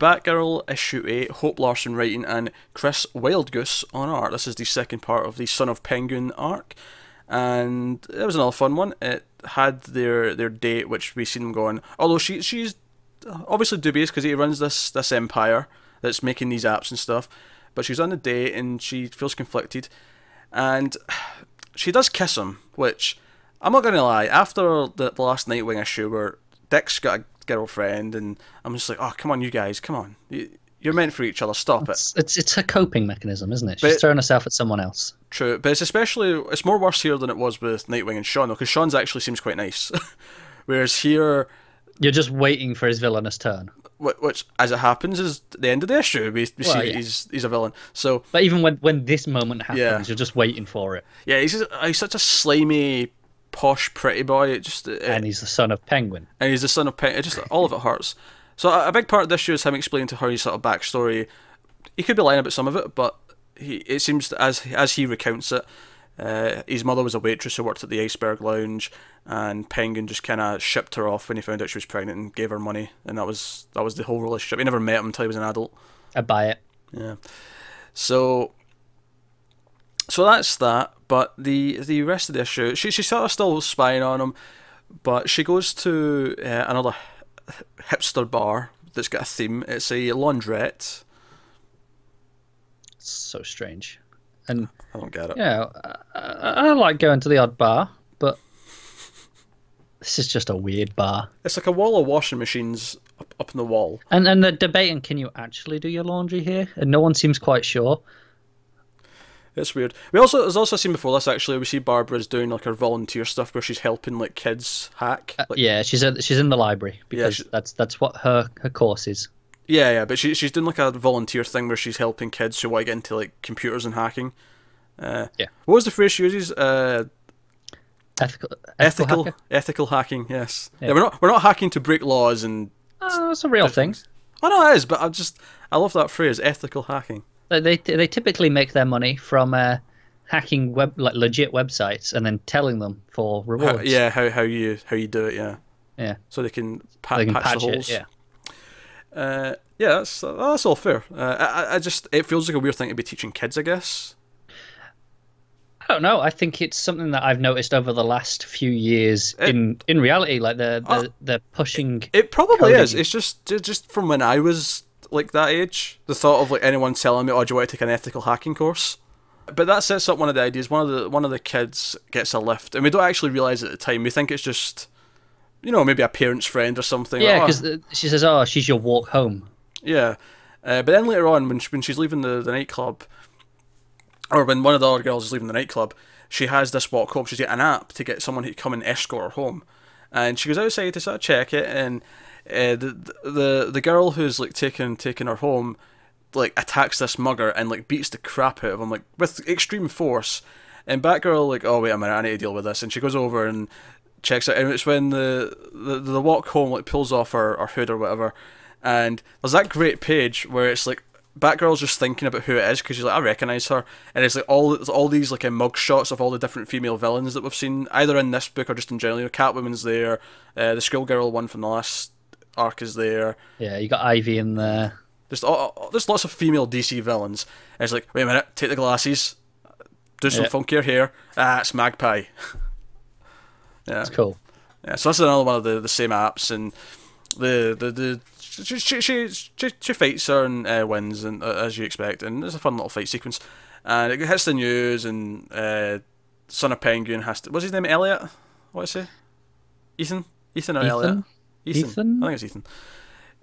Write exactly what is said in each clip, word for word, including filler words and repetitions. Batgirl issue eight, Hope Larson writing and Chris Wildgoose on art. This is the second part of the Son of Penguin arc, and it was another fun one. It had their their date, which we seen them going, although she she's obviously dubious because he runs this this empire that's making these apps and stuff, but she's on the date and she feels conflicted, and she does kiss him, which I'm not gonna lie, after the, the last Nightwing issue where Dick's got a girlfriend, and I'm just like, oh, come on, you guys, come on, you're meant for each other, stop it's, it. It's it's her coping mechanism, isn't it? She's but, throwing herself at someone else. True, but it's especially, it's more worse here than it was with Nightwing and Sean, though, because Sean's actually seems quite nice, whereas here you're just waiting for his villainous turn. Which, which as it happens, is the end of the issue. We, we well, see yeah. that he's he's a villain. So, but even when when this moment happens, yeah. you're just waiting for it. Yeah, he's just, he's such a slimy, posh pretty boy. It just it, and he's the son of Penguin. And he's the son of Penguin. It just all of it hurts. So a, a big part of this issue is him explaining to her his sort of backstory. He could be lying about some of it, but he it seems that as as he recounts it, uh, his mother was a waitress who worked at the Iceberg Lounge, and Penguin just kind of shipped her off when he found out she was pregnant and gave her money, and that was that was the whole relationship. He never met him until he was an adult. I buy it. Yeah. So. So that's that, but the the rest of the issue, she, she's sort of still spying on him, but she goes to uh, another hipster bar that's got a theme. It's a laundrette. So strange. And I don't get it. Yeah, I, I like going to the odd bar, but this is just a weird bar. It's like a wall of washing machines up, up in the wall. And, and they're debating, can you actually do your laundry here? And no one seems quite sure. It's weird. We also, as also seen before this, actually, we see Barbara's doing like her volunteer stuff where she's helping like kids hack. Like, uh, yeah, she's a, she's in the library because yeah, she, that's that's what her her course is. Yeah, yeah, but she she's doing like a volunteer thing where she's helping kids who want to get into like computers and hacking. Uh, yeah. What was the phrase she uses? Uh, ethical ethical ethical, ethical hacking. Yes. Yeah. Yeah, we're not we're not hacking to break laws and. Oh, that's a real thing. I know it is, but I just I love that phrase, ethical hacking. They they typically make their money from uh, hacking web like legit websites and then telling them for rewards. How, yeah, how how you how you do it, yeah, yeah. So they can, pa they can patch, patch the holes. It, yeah, uh, yeah. That's that's all fair. Uh, I I just it feels like a weird thing to be teaching kids, I guess. I don't know. I think it's something that I've noticed over the last few years. It, in in reality, like they're they're, uh, they're pushing. It, it probably coding. is. It's just it's just from when I was. Like that age, the thought of like anyone telling me, "Oh, do you want to take an ethical hacking course?" But that sets up one of the ideas. One of the one of the kids gets a lift, and we don't actually realize it at the time. We think it's just, you know, maybe a parent's friend or something. Yeah, because like, oh. she says, "Oh, she's your walk home." Yeah, uh, but then later on, when she, when she's leaving the the nightclub, or when one of the other girls is leaving the nightclub, she has this walk home. She's getting an app to get someone to come and escort her home, and she goes outside to sort of check it and. Uh, the the the girl who's like taking taking her home, like attacks this mugger and like beats the crap out of him like with extreme force, and Batgirl like, oh wait a minute, I need to deal with this, and she goes over and checks it, and it's when the the, the walk home like pulls off her, her hood or whatever, and there's that great page where it's like Batgirl's just thinking about who it is because she's like, I recognise her, and it's like all all these like mug shots of all the different female villains that we've seen either in this book or just in general. You know, Catwoman's there, uh, the schoolgirl one from the last. Arc is there. Yeah, you got Ivy in there. There's oh, there's lots of female D C villains. And it's like, wait a minute, take the glasses, do some yeah. funkier hair. Ah, it's Magpie. Yeah, that's cool. Yeah, so that's another one of the the same apps, and the the the she she she, she, she fights her and uh, wins, and uh, as you expect, and it's a fun little fight sequence, and it hits the news, and uh, Son of Penguin has to. What's his name? Elliot. What did I say? Ethan. Ethan or Ethan? Elliot. Ethan. Ethan? I think it's Ethan.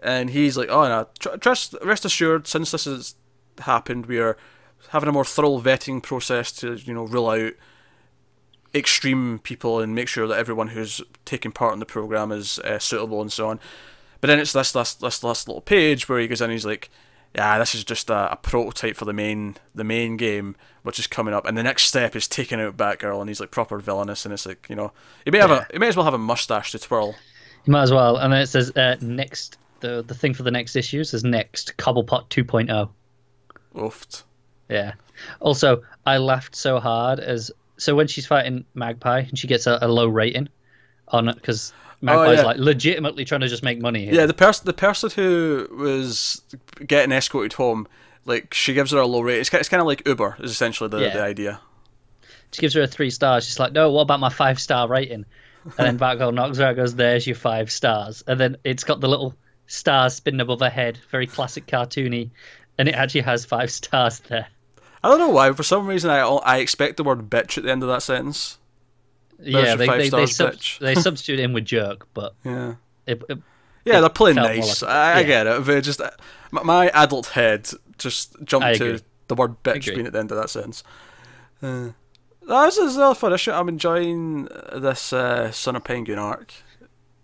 And he's like, oh no, tr trust, rest assured, since this has happened, we are having a more thorough vetting process to, you know, rule out extreme people and make sure that everyone who's taking part in the program is uh, suitable and so on. But then it's this, this, this, this little page where he goes in and he's like, yeah, this is just a, a prototype for the main the main game, which is coming up, and the next step is taking out Batgirl, and he's like proper villainous, and it's like, you know, he may, have yeah. a, he may as well have a mustache to twirl. You might as well. And then it says uh, next, the the thing for the next issue says next, Cobblepot two point oh. Oofed. Yeah. Also, I laughed so hard as... So when she's fighting Magpie and she gets a, a low rating on it because Magpie's oh, yeah. like legitimately trying to just make money here. Yeah, the person the person who was getting escorted home, like, she gives her a low rate. It's it's kind of like Uber is essentially the yeah. the idea. She gives her a three stars. She's like, no, what about my five star rating? And then Batgirl knocks her out, goes, there's your five stars. And then it's got the little stars spinning above her head, very classic cartoony, and it actually has five stars there. I don't know why. For some reason, I I expect the word bitch at the end of that sentence. There's yeah, they they, they, sub they substitute in with jerk, but yeah, it, it, yeah, it they're playing nice. Like, I, I yeah. get it. They just my, my adult head just jumped to the word bitch being at the end of that sentence. Uh, That's another fun issue. I'm enjoying this uh, Son of Penguin arc.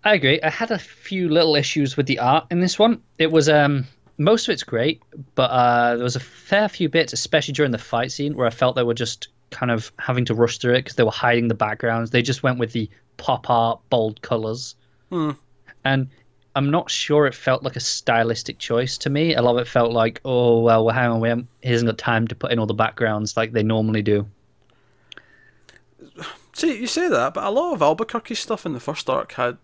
I agree. I had a few little issues with the art in this one. It was um most of it's great, but uh, there was a fair few bits, especially during the fight scene, where I felt they were just kind of having to rush through it because they were hiding the backgrounds. They just went with the pop art, bold colours. Hmm. And I'm not sure it felt like a stylistic choice to me. A lot of it felt like, oh, well, hang on, we haven't, he hasn't got time to put in all the backgrounds like they normally do. See, you say that, but a lot of Albuquerque stuff in the first arc had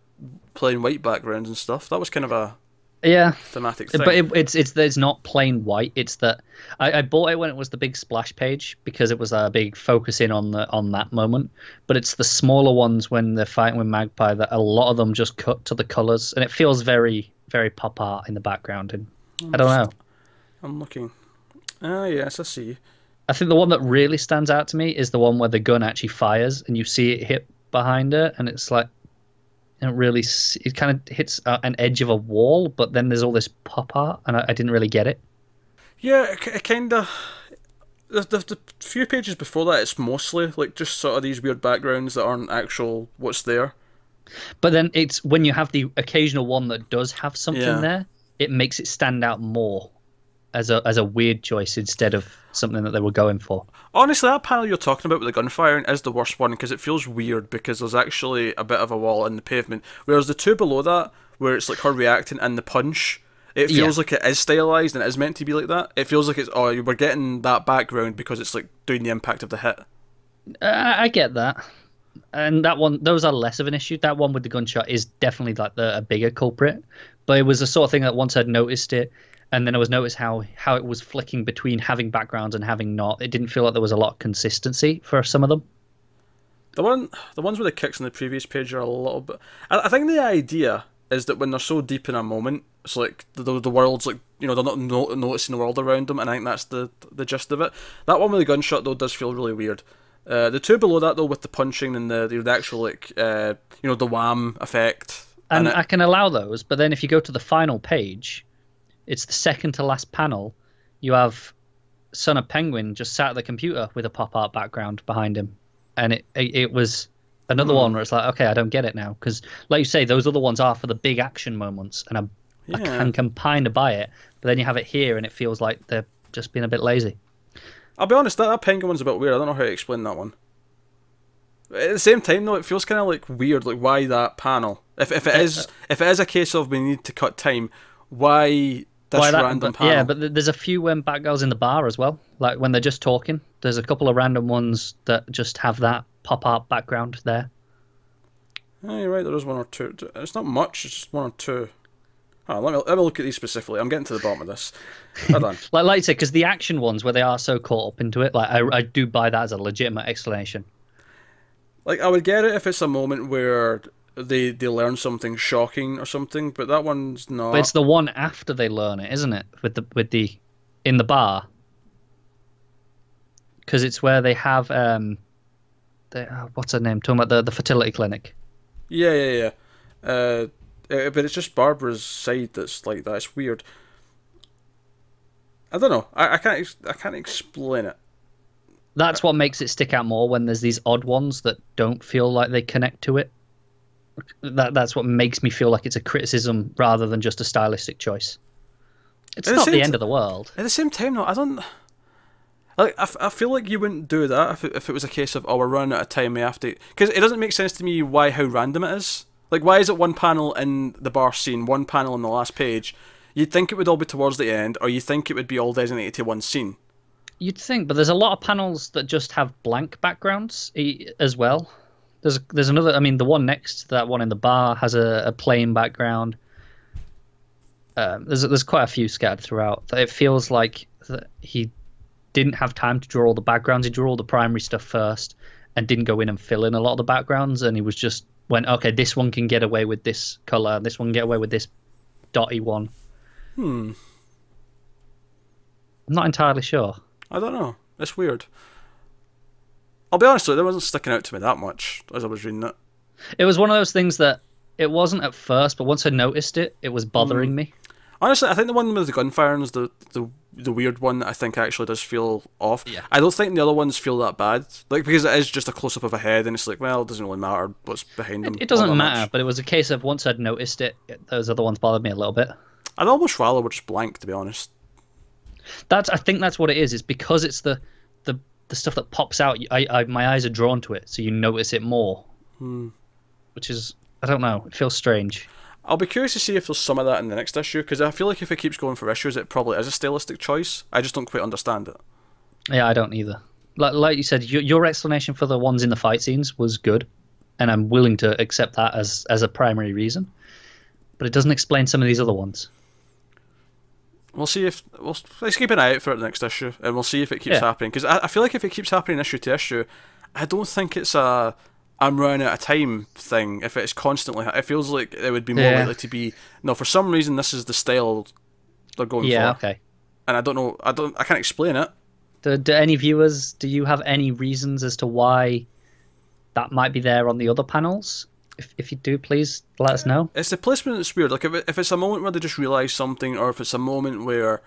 plain white backgrounds and stuff. That was kind of a yeah thematic thing. But it, it's it's it's not plain white. It's that I, I bought it when it was the big splash page because it was a big focus in on the on that moment. But it's the smaller ones when they're fighting with Magpie that a lot of them just cut to the colours, and it feels very very pop art in the background. And I'm I don't just, know. I'm looking. Ah, uh, yes, I see you. I think the one that really stands out to me is the one where the gun actually fires and you see it hit behind her, and it's like it really it kind of hits an edge of a wall, but then there's all this pop art, and I, I didn't really get it. Yeah, it kind of the, the the few pages before that, it's mostly like just sort of these weird backgrounds that aren't actual what's there. But then it's when you have the occasional one that does have something yeah. there, it makes it stand out more. As a as a weird choice instead of something that they were going for. Honestly, that panel you're talking about with the gun firing is the worst one because it feels weird because there's actually a bit of a wall in the pavement. Whereas the two below that, where it's like her reacting and the punch, it feels yeah. like it is stylized and it is meant to be like that. It feels like it's oh we're getting that background because it's like doing the impact of the hit. Uh, I get that, and that one those are less of an issue. That one with the gunshot is definitely like the a bigger culprit, but it was the sort of thing that once I'd noticed it. And then I was noticed how how it was flicking between having backgrounds and having not. It didn't feel like there was a lot of consistency for some of them. The one, the ones with the kicks on the previous page are a little bit. I, I think the idea is that when they're so deep in a moment, it's like the the world's like you know they're not no, noticing the world around them, and I think that's the the gist of it. That one with the gunshot though does feel really weird. Uh, the two below that though with the punching and the the actual like uh, you know the wham effect. And, and it, I can allow those, but then if you go to the final page. It's the second to last panel. You have Son of Penguin just sat at the computer with a pop art background behind him, and it it, it was another mm. one where it's like, okay, I don't get it now because, like you say, those other ones are for the big action moments, and I, yeah. I can combine to buy it. But then you have it here, and it feels like they're just being a bit lazy. I'll be honest, that, that Penguin one's a bit weird. I don't know how to explain that one. At the same time, though, it feels kind of like weird. Like why that panel? If if it is if it is a case of we need to cut time, why? That's Why that, random but, panel. Yeah, but there's a few when um, Batgirl's in the bar as well. Like when they're just talking, there's a couple of random ones that just have that pop art background there. Yeah, you're right. There is one or two. It's not much. It's just one or two. Oh, let me let me look at these specifically. I'm getting to the bottom of this. Hold on. like like I said, because the action ones where they are so caught up into it, like I I do buy that as a legitimate explanation. Like I would get it if it's a moment where. They they learn something shocking or something, but that one's not. But it's the one after they learn it, isn't it? With the with the in the bar, because it's where they have um, they, oh, what's her name? Talking about the the fertility clinic. Yeah, yeah, yeah. Uh, it, but it's just Barbara's side that's like that. It's weird. I don't know. I I can't I can't explain it. That's what makes it stick out more when there's these odd ones that don't feel like they connect to it. That that's what makes me feel like it's a criticism rather than just a stylistic choice. It's not the end of the world. At the same time, though, I don't. Like, I, I feel like you wouldn't do that if it, if it was a case of oh we're running out of time we have to because it doesn't make sense to me why how random it is. Like why is it one panel in the bar scene, one panel on the last page? You'd think it would all be towards the end, or you think it would be all designated to one scene. You'd think, but there's a lot of panels that just have blank backgrounds as well. There's there's another. I mean, the one next to that one in the bar has a, a plain background. Um, there's there's quite a few scattered throughout. It feels like that he didn't have time to draw all the backgrounds. He drew all the primary stuff first and didn't go in and fill in a lot of the backgrounds. And he was just went, okay, this one can get away with this color. This one can get away with this dotty one. Hmm. I'm not entirely sure. I don't know. It's weird. I'll be honest with you, it wasn't sticking out to me that much as I was reading it. It was one of those things that it wasn't at first, but once I noticed it, it was bothering mm. me. Honestly, I think the one with the gunfire is the, the the weird one that I think actually does feel off. Yeah. I don't think the other ones feel that bad, like because it is just a close-up of a head, and it's like, well, it doesn't really matter what's behind them. It, it doesn't matter, much. But it was a case of once I'd noticed it, it, those other ones bothered me a little bit. I'd almost rather were just blank, to be honest. That's I think that's what it is. It's because it's the the the stuff that pops out. I, I my eyes are drawn to it, so you notice it more. Hmm. Which is, I don't know. It feels strange. I'll be curious to see if there's some of that in the next issue, because I feel like if it keeps going for issues, it probably is a stylistic choice. I just don't quite understand it. Yeah, I don't either. Like like you said, your your explanation for the ones in the fight scenes was good, and I'm willing to accept that as as a primary reason. But it doesn't explain some of these other ones. We'll see if we'll let's keep an eye out for it next issue, and we'll see if it keeps yeah. happening. Because I, I feel like if it keeps happening issue to issue, I don't think it's a I'm running out of time thing. If it's constantly, it feels like it would be more yeah. likely to be no. For some reason, this is the style they're going yeah, for. Yeah, okay. And I don't know. I don't. I can't explain it. Do, do any viewers? Do you have any reasons as to why that might be there on the other panels? If, if you do, please let us know. It's the placement that's weird. Like if, it, if it's a moment where they just realise something, or if it's a moment where,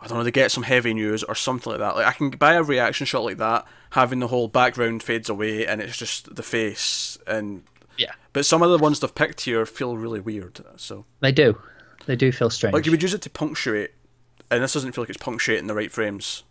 I don't know, they get some heavy news or something like that. Like I can buy a reaction shot like that, having the whole background fades away and it's just the face. And yeah. But some of the ones they've picked here feel really weird. So they do. They do feel strange. Like you would use it to punctuate, and this doesn't feel like it's punctuating the right frames.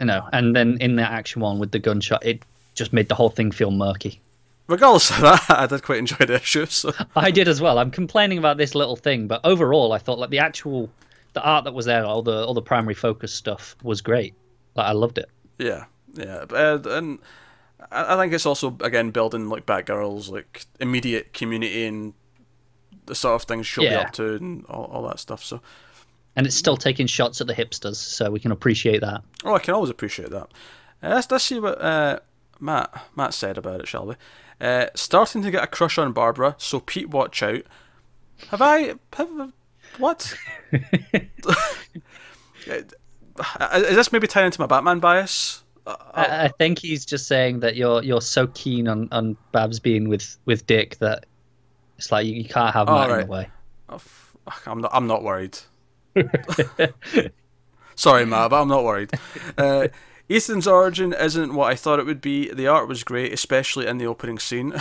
I know. And then in the action one with the gunshot, it just made the whole thing feel murky. Regardless of that, I did quite enjoy the issue. So. I did as well. I'm complaining about this little thing, but overall, I thought like the actual, the art that was there, all the all the primary focus stuff was great. Like I loved it. Yeah, yeah, uh, and I think it's also again building like Batgirl's like immediate community and the sort of things she'll yeah. be up to and all, all that stuff. So. And it's still taking shots at the hipsters, so we can appreciate that. Oh, I can always appreciate that. Uh, let's let's see what uh, Matt Matt said about it, shall we? Uh, starting to get a crush on Barbara, so Pete, watch out. Have I... Have, what? Is this maybe tying into my Batman bias? I, I, I think he's just saying that you're you're so keen on, on Babs being with, with Dick that it's like you, you can't have Matt right. in the way. Oh, I'm not, I'm not worried. Sorry, Matt, but I'm not worried. Uh, Ethan's origin isn't what I thought it would be. The art was great, especially in the opening scene.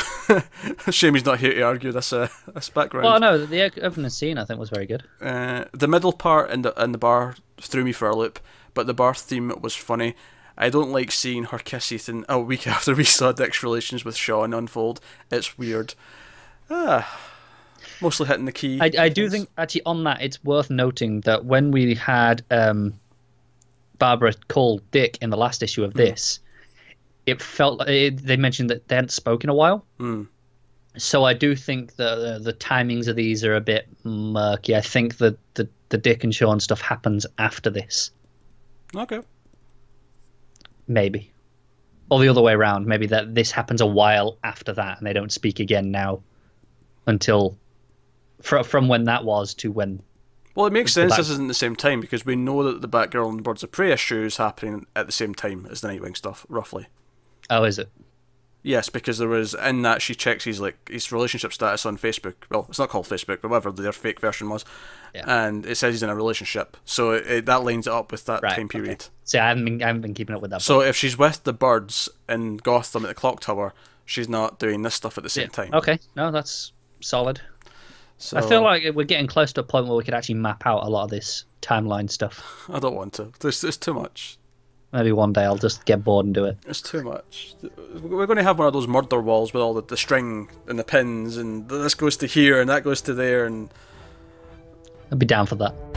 Shame he's not here to argue this, uh, this background. Well, no, the opening scene I think was very good. Uh, the middle part in the, in the bar threw me for a loop, but the bar theme was funny. I don't like seeing her kiss Ethan a week after we saw Dick's relations with Sean unfold. It's weird. Ah, mostly hitting the key. I, I do think, actually, on that, it's worth noting that when we had... Um, Barbara called Dick in the last issue of this, mm. it felt like it, they mentioned that they hadn't spoken a while. Mm. So I do think the, the the timings of these are a bit murky. I think the, the, the Dick and Sean stuff happens after this. Okay. Maybe. Or the other way around. Maybe that this happens a while after that and they don't speak again now until fr from when that was to when... Well, it makes sense this isn't the same time, because we know that the Batgirl and Birds of Prey issue is happening at the same time as the Nightwing stuff, roughly. Oh, is it? Yes, because there was, in that she checks his like his relationship status on Facebook. Well, it's not called Facebook, but whatever their fake version was. Yeah. And it says he's in a relationship. So it, it, that lines it up with that right, time period. Okay. So I haven't, been, I haven't been keeping up with that. So point. If she's with the birds in Gotham at the Clock Tower, she's not doing this stuff at the same yeah. time. Okay, no, that's solid. So, I feel like we're getting close to a point where we could actually map out a lot of this timeline stuff. I don't want to. There's, there's too much. Maybe one day I'll just get bored and do it. It's too much. We're going to have one of those murder walls with all the, the string and the pins, and this goes to here and that goes to there. And I'd be down for that.